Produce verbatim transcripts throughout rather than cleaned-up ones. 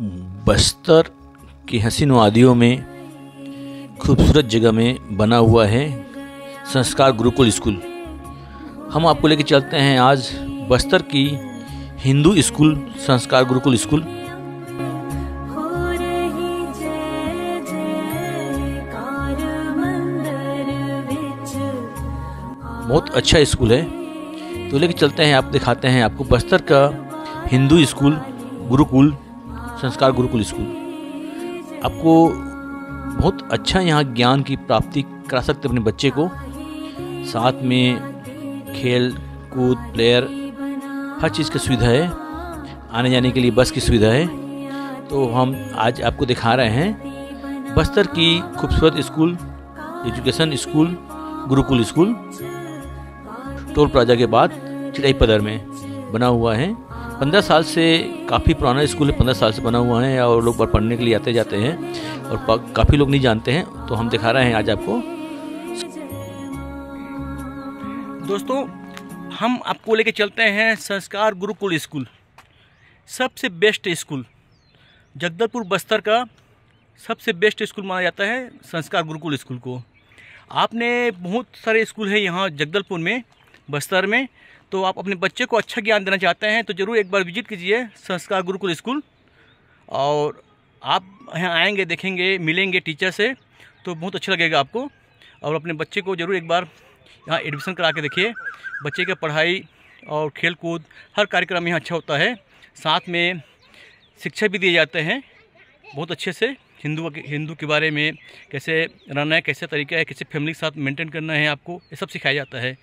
बस्तर की हसीन वादियों में खूबसूरत जगह में बना हुआ है संस्कार गुरुकुल स्कूल। हम आपको लेके चलते हैं आज बस्तर की हिंदू स्कूल संस्कार गुरुकुल स्कूल। बहुत अच्छा स्कूल है, तो लेके चलते हैं, आप दिखाते हैं आपको बस्तर का हिंदू स्कूल गुरुकुल संस्कार गुरुकुल स्कूल। आपको बहुत अच्छा यहाँ ज्ञान की प्राप्ति करा सकते अपने बच्चे को, साथ में खेल कूद प्लेयर हर चीज़ की सुविधा है, आने जाने के लिए बस की सुविधा है। तो हम आज आपको दिखा रहे हैं बस्तर की खूबसूरत school education school Gurukul school. Toll plaza के बाद चिड़ई पदर में बना हुआ है। पंद्रह साल से काफ़ी पुराना स्कूल है, पंद्रह साल से बना हुआ है और लोग पढ़ने के लिए आते जाते हैं और काफ़ी लोग नहीं जानते हैं, तो हम दिखा रहे हैं आज आपको। दोस्तों हम आपको लेके चलते हैं संस्कार गुरुकुल स्कूल, सबसे बेस्ट स्कूल जगदलपुर बस्तर का, सबसे बेस्ट स्कूल माना जाता है संस्कार गुरुकुल स्कूल को। आपने बहुत सारे स्कूल है यहाँ जगदलपुर में बस्तर में, तो आप अपने बच्चे को अच्छा ज्ञान देना चाहते हैं तो ज़रूर एक बार विजिट कीजिए संस्कार गुरुकुल स्कूल। और आप यहाँ आएंगे, देखेंगे, मिलेंगे टीचर से तो बहुत अच्छा लगेगा आपको। और अपने बच्चे को ज़रूर एक बार यहाँ एडमिशन करा के देखिए। बच्चे का पढ़ाई और खेल कूद हर कार्यक्रम यहाँ अच्छा होता है, साथ में शिक्षा भी दिए जाते हैं बहुत अच्छे से। हिंदू हिंदू के बारे में कैसे रहना है, कैसे तरीका है, कैसे फैमिली के साथ मेंटेन करना है, आपको ये सब सिखाया जाता है।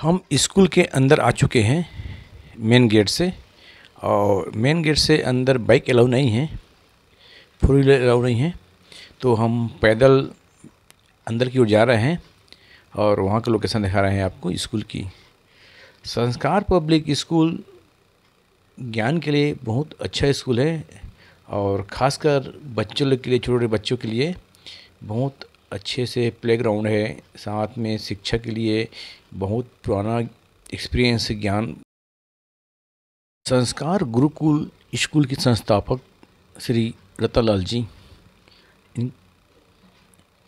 हम स्कूल के अंदर आ चुके हैं मेन गेट से, और मेन गेट से अंदर बाइक अलाउ नहीं है, फोर व्हीलर अलाउ नहीं है, तो हम पैदल अंदर की ओर जा रहे हैं और वहाँ का लोकेशन दिखा रहे हैं आपको स्कूल की। संस्कार पब्लिक स्कूल ज्ञान के लिए बहुत अच्छा स्कूल है और ख़ासकर बच्चों के लिए, छोटे बच्चों के लिए बहुत अच्छे से प्लेग्राउंड है, साथ में शिक्षा के लिए बहुत पुराना एक्सपीरियंस ज्ञान। संस्कार गुरुकुल स्कूल के संस्थापक श्री रतन लाल जी,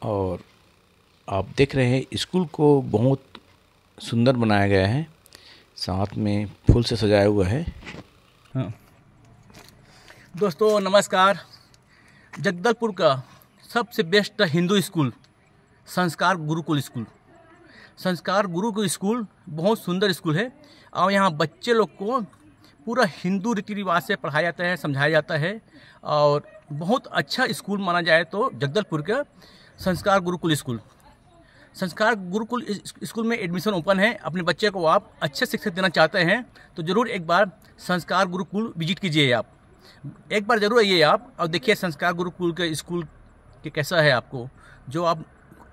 और आप देख रहे हैं स्कूल को बहुत सुंदर बनाया गया है, साथ में फूल से सजाया हुआ है। हाँ। दोस्तों नमस्कार, जगदलपुर का सबसे best Hindu school Sanskar Gurukul school. Sanskar Gurukul school बहुत सुंदर स्कूल है और यहाँ बच्चे लोग को पूरा हिंदू रीति रिवाज से पढ़ाया जाता है, समझाया जाता है और बहुत अच्छा स्कूल माना जाए तो जगदलपुर का संस्कार गुरुकुल स्कूल। संस्कार गुरुकुल स्कूल में एडमिशन ओपन है। अपने बच्चे को आप अच्छे शिक्षा देना चाहते हैं तो ज़रूर एक बार संस्कार गुरुकुल विजिट कीजिए। आप एक बार ज़रूर आइए आप और देखिए संस्कार गुरुकुल के स्कूल कि कैसा है। आपको जो आप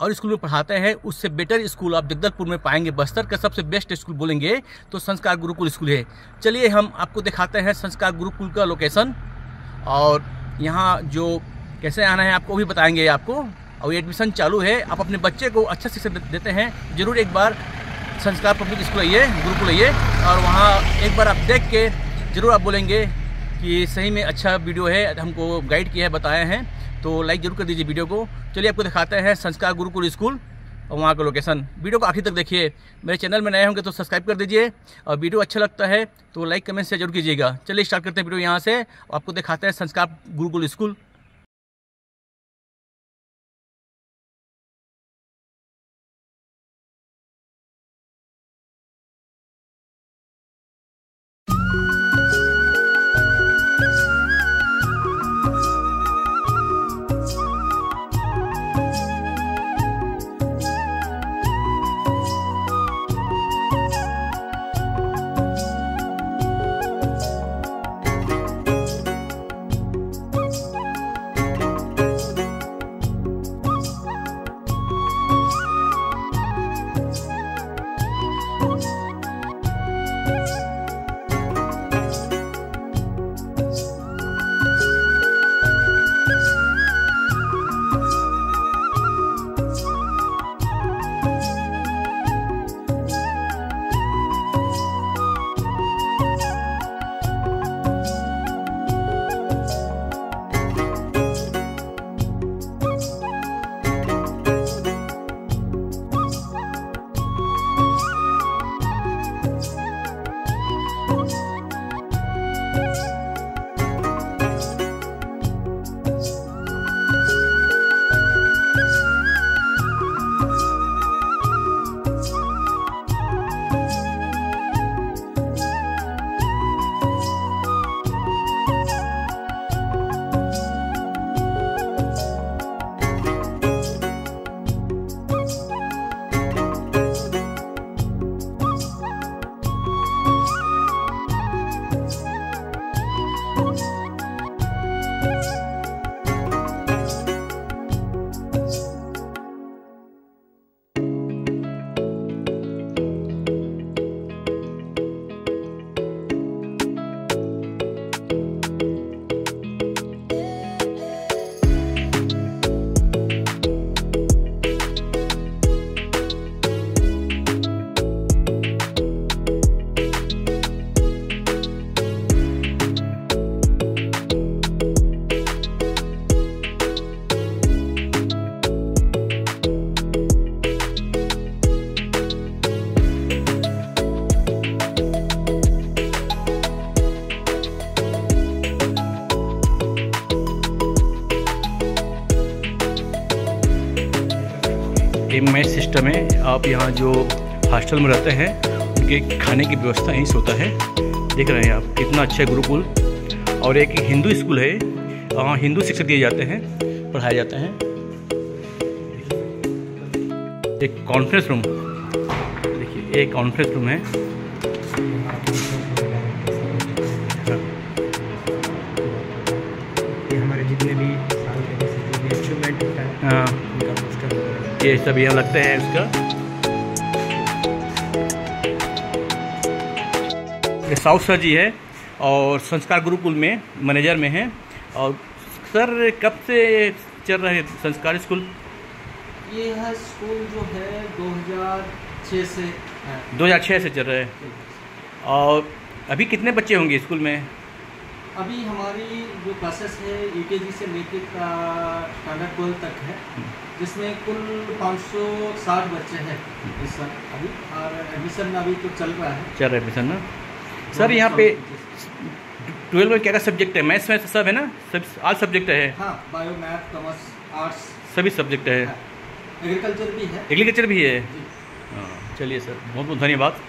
और स्कूल में पढ़ाते हैं उससे बेटर स्कूल आप जगदलपुर में पाएंगे। बस्तर का सबसे बेस्ट स्कूल बोलेंगे तो संस्कार गुरुकुल स्कूल है। चलिए हम आपको दिखाते हैं संस्कार गुरुकुल का लोकेशन और यहाँ जो कैसे आना है आपको भी बताएंगे आपको। और एडमिशन चालू है, आप अपने बच्चे को अच्छा शिक्षा देते हैं ज़रूर एक बार संस्कार पब्लिक स्कूल आइए, गुरुकुल आइए और वहाँ एक बार आप देख के ज़रूर आप बोलेंगे कि सही में अच्छा वीडियो है, हमको गाइड किया है, बताए हैं, तो लाइक जरूर कर दीजिए वीडियो को। चलिए आपको दिखाते हैं संस्कार गुरुकुल स्कूल और वहाँ का लोकेशन। वीडियो को आखिर तक देखिए। मेरे चैनल में नए होंगे तो सब्सक्राइब कर दीजिए और वीडियो अच्छा लगता है तो लाइक कमेंट शेयर जरूर कीजिएगा। चलिए स्टार्ट करते हैं वीडियो यहाँ से, आपको दिखाते हैं संस्कार गुरुकुल स्कूल। ये मैस सिस्टम है। आप यहाँ जो हॉस्टल में रहते हैं उनके खाने की व्यवस्था यहीं से होता है। देख रहे हैं आप कितना अच्छा है गुरुकुल। और एक हिंदू स्कूल है, वहाँ हिंदू शिक्षक दिए जाते हैं, पढ़ाए जाते हैं। एक कॉन्फ्रेंस रूम, देखिए एक कॉन्फ्रेंस रूम है। ये हमारे जितने भी अचीवमेंट होता है, हाँ ये सब यहाँ लगता है इसका। ये साउथ सर जी है और संस्कार गुरुकुल में मैनेजर में हैं। और सर कब से चल रहा है संस्कार स्कूल? ये है स्कूल जो है दो हज़ार छह से है। दो हज़ार छह से चल रहा है। और अभी कितने बच्चे होंगे स्कूल में? अभी हमारी जो क्लासेस है यूकेजी से लेकर स्टैंडर्ड ट्वेल्व तक है, जिसमें कुल पाँच सौ साठ बच्चे हैं इस वक्त अभी। और एडमिशन अभी तो चल रहा है चल रहा है एडमिशन ना। सर यहाँ पे ट्वेल्व में क्या क्या सब्जेक्ट है? मैथ्स में सब है ना, सब आल सब्जेक्ट है। हाँ, बायो, मैथ, कॉमर्स, आर्ट्स सभी सब्जेक्ट है। एग्रीकल्चर भी है। एग्रीकल्चर भी है। चलिए सर, बहुत बहुत धन्यवाद।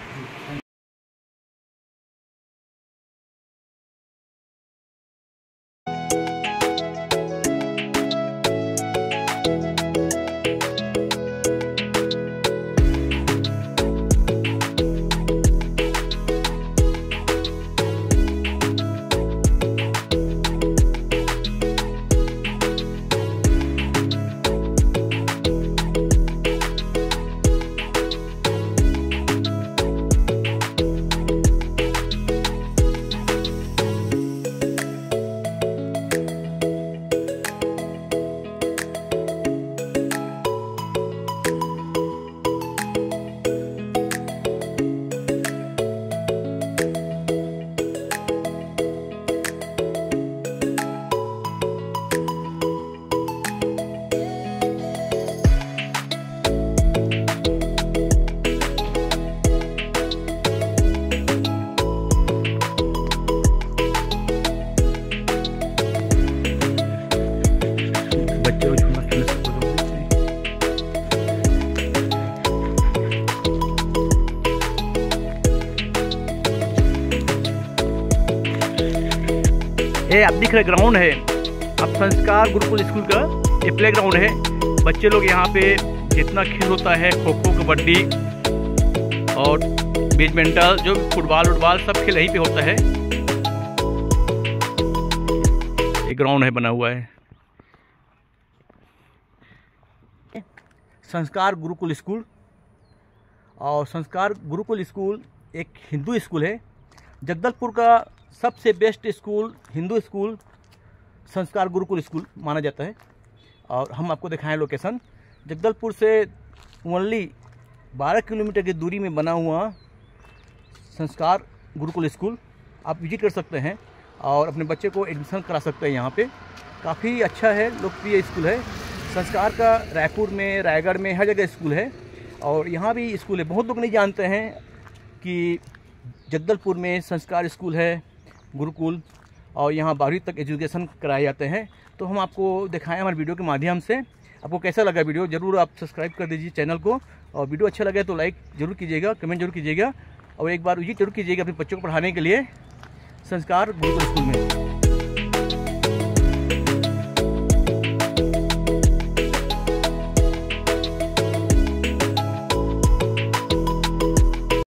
ये आप दिख रहे ग्राउंड है, अब संस्कार गुरुकुल स्कूल का ये प्ले ग्राउंड है। बच्चे लोग यहाँ पे जितना खेल होता है, खो खो, कबड्डी और बैडमिंटन, जो फुटबॉल वुटबॉल सब खेल यहीं पे होता है। एक ग्राउंड है बना हुआ है संस्कार गुरुकुल स्कूल। और संस्कार गुरुकुल स्कूल एक हिंदू स्कूल है। जगदलपुर का सबसे best school, Hindu school, Sanskar Gurukul school माना जाता है। और हम आपको दिखाएं लोकेशन। जगदलपुर से ओनली बारह किलोमीटर की दूरी में बना हुआ संस्कार गुरुकुल स्कूल आप विजिट कर सकते हैं और अपने बच्चे को एडमिशन करा सकते हैं। यहाँ पे काफ़ी अच्छा है, लोकप्रिय स्कूल है संस्कार का। रायपुर में, रायगढ़ में, हर जगह स्कूल है और यहाँ भी स्कूल है। बहुत लोग नहीं जानते हैं कि जगदलपुर में संस्कार स्कूल है गुरुकुल और यहाँ बारहवीं तक एजुकेशन कराए जाते हैं। तो हम आपको दिखाएं हमारे वीडियो के माध्यम से। आपको कैसा लगा वीडियो, ज़रूर आप सब्सक्राइब कर दीजिए चैनल को। और वीडियो अच्छा लगे तो लाइक ज़रूर कीजिएगा, कमेंट जरूर कीजिएगा और एक बार विजिट जरूर कीजिएगा अपने बच्चों को पढ़ाने के लिए संस्कार गुरुकुल स्कूल में।